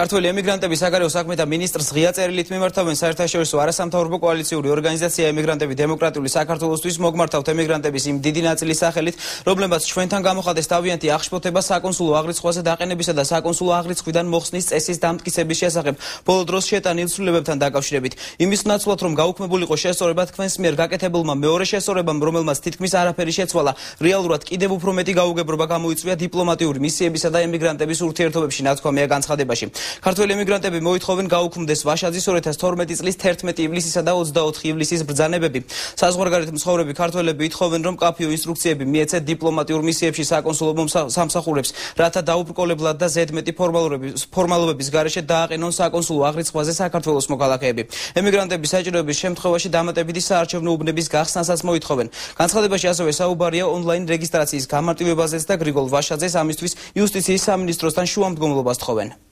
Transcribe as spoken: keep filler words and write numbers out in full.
ქართველი ემიგრანტები საგარეო საქმეთა მინისტრს ღია წერილით მიმართავენ საერთაშორისო არასამთავრობო კოალიციური ორგანიზაცია ემიგრანტები დემოკრატიული საქართველოსთვის მოგმართავთ ემიგრანტების იმ დიდი ნაწილის სახელით, რომლებმაც ჩვენთან გამოხატეს თავიანთი აღშფოთება საკონსულო აღრიცხვაზე დაყენებისა და საკონსულო აღრიცხვიდან მოხსნის წესის დამტკიცების შესახებ ბოლო დროს შეტანილ ცვლილებებთან დაკავშირებით. იმის ნაცვლად, რომ გაუქმებულიყო შესწორება, თქვენს მიერ გაკეთებულმა მეორე შესწორებამ, რომელმაც თითქმის არაფერი შეცვალა, რეალურად კიდევ უფრო მეტი გაუგებრობა გამოიწვია დიპლომატიური მისიებისა და ემიგრანტების ურთიერთობებში ნათქვამია განცხადებაში. ქართველი ემიგრანტები მოითხოვენ გაუქმდეს ვაშაძის ორი ათას თორმეტი წლის თერთმეტი ივლისისა და ოცდაოთხი ივლისის ბრძანებები. საზღვარგარეთ მცხოვრები ქართველები ითხოვენ, რომ კაფიო ინსტრუქციები მიეცეთ დიპლომატიურ მისიებში საკონსულო სამსახურებს, რათა დაუბრკოლებლად და ზედმეტი ფორმალობების გარეშე დააყენონ საკონსულო აღრიცხვაზე საქართველოს მოქალაქეები. ემიგრანტების საჭიროების შემთხვევაში დამატებითი საარჩევნო უბნების გახსნასაც მოითხოვენ. განცხადებაში ასევე საუბარია ონლაინ რეგისტრაციის გამარტივებაზეც და გრიგოლ ვაშაძეს ამისთვის იუსტიციის სამინისტროსთან შუამდგომლობას თხოვენ.